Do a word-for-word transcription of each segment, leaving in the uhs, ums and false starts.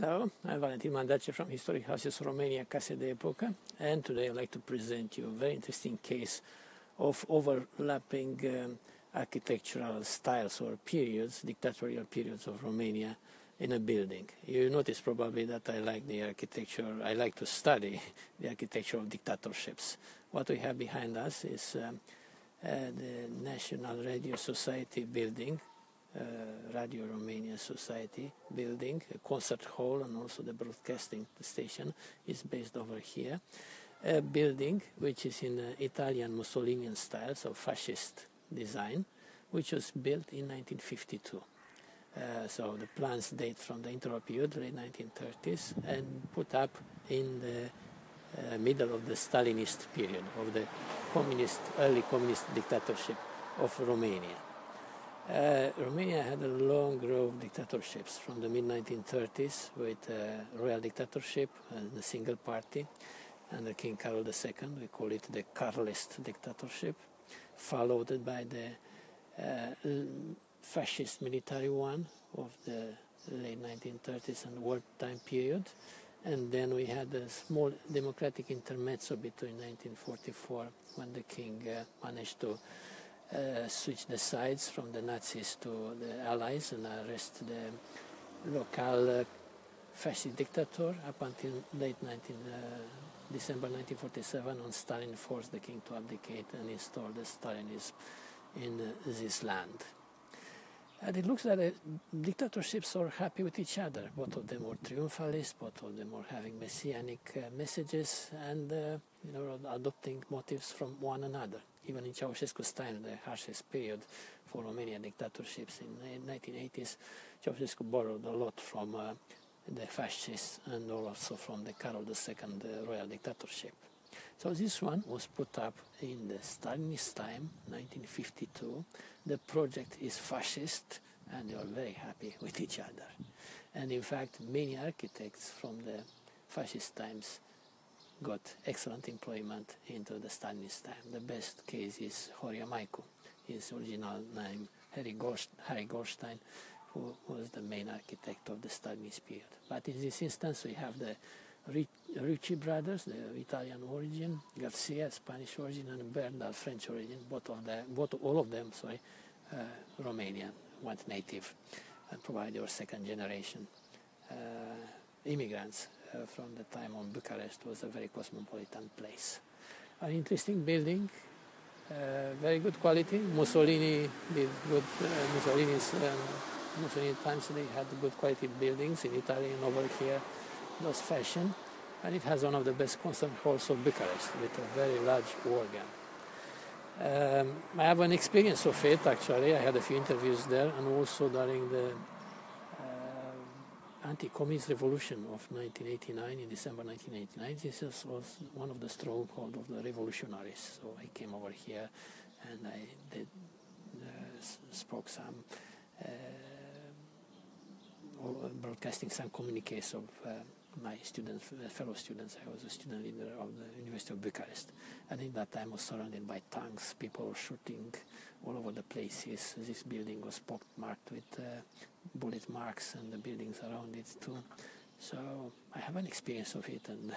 Hello, I'm Valentin Mandache from Historic Houses Romania, Casa de Epoca, and today I'd like to present you a very interesting case of overlapping um, architectural styles or periods, dictatorial periods of Romania in a building. You notice probably that I like the architecture, I like to study the architecture of dictatorships. What we have behind us is um, uh, the National Radio Society building, Uh, Radio Romanian Society building, a concert hall, and also the broadcasting station is based over here. A building which is in uh, Italian Mussolinian style, so fascist design, which was built in nineteen fifty-two. Uh, so the plans date from the interim period, late nineteen thirties, and put up in the uh, middle of the Stalinist period, of the communist, early communist dictatorship of Romania. Uh, Romania had a long row of dictatorships from the mid nineteen thirties with uh, royal dictatorship and the single party under King Carol the Second, we call it the Carlist dictatorship, followed by the uh, fascist military one of the late nineteen thirties and wartime period, and then we had a small democratic intermezzo between nineteen forty-four when the king uh, managed to Uh, switch the sides from the Nazis to the Allies and arrest the local uh, fascist dictator up until late nineteen, uh, December nineteen forty-seven when Stalin forced the king to abdicate and install the Stalinism in uh, this land. And it looks like the dictatorships are happy with each other, both of them are triumphalist, both of them are having messianic uh, messages and uh, you know, adopting motives from one another. Even in Ceausescu's time, the harshest period for Romanian dictatorships in the nineteen eighties, Ceausescu borrowed a lot from uh, the fascists and also from the Carol the Second uh, royal dictatorship. So this one was put up in the Stalinist time, nineteen fifty-two. The project is fascist and they are very happy with each other. And in fact, many architects from the fascist times got excellent employment into the Stalinist time. The best case is Horia Maicu. His original name, Harry Goldstein, Harry Goldstein, who was the main architect of the Stalinist period. But in this instance, we have the Ricci brothers, the Italian origin, Garcia, Spanish origin, and Bernal, French origin. Both of them, both all of them, sorry, uh, Romanian, one native, and probably or second generation uh, immigrants. Uh, from the time on Bucharest was a very cosmopolitan place. An interesting building, uh, very good quality. Mussolini did good, uh, Mussolini's um, Mussolini times they had good quality buildings in Italy and over here, those fashion. And it has one of the best concert halls of Bucharest with a very large organ. Um, I have an experience of it actually. I had a few interviews there and also during the anti-communist revolution of nineteen eighty-nine, in December nineteen eighty-nine, this was one of the strongholds of the revolutionaries. So I came over here and I did, uh, spoke some, uh, broadcasting some communiques of uh, my students, fellow students. I was a student leader of the University of Bucharest. And in that time I was surrounded by tanks, people were shooting all over the places. This building was pockmarked with uh, bullet marks and the buildings around it too. So I have an experience of it and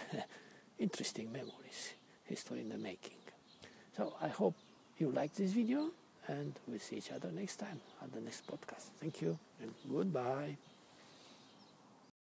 interesting memories, history in the making. So I hope you liked this video and we'll see each other next time at the next podcast. Thank you and goodbye.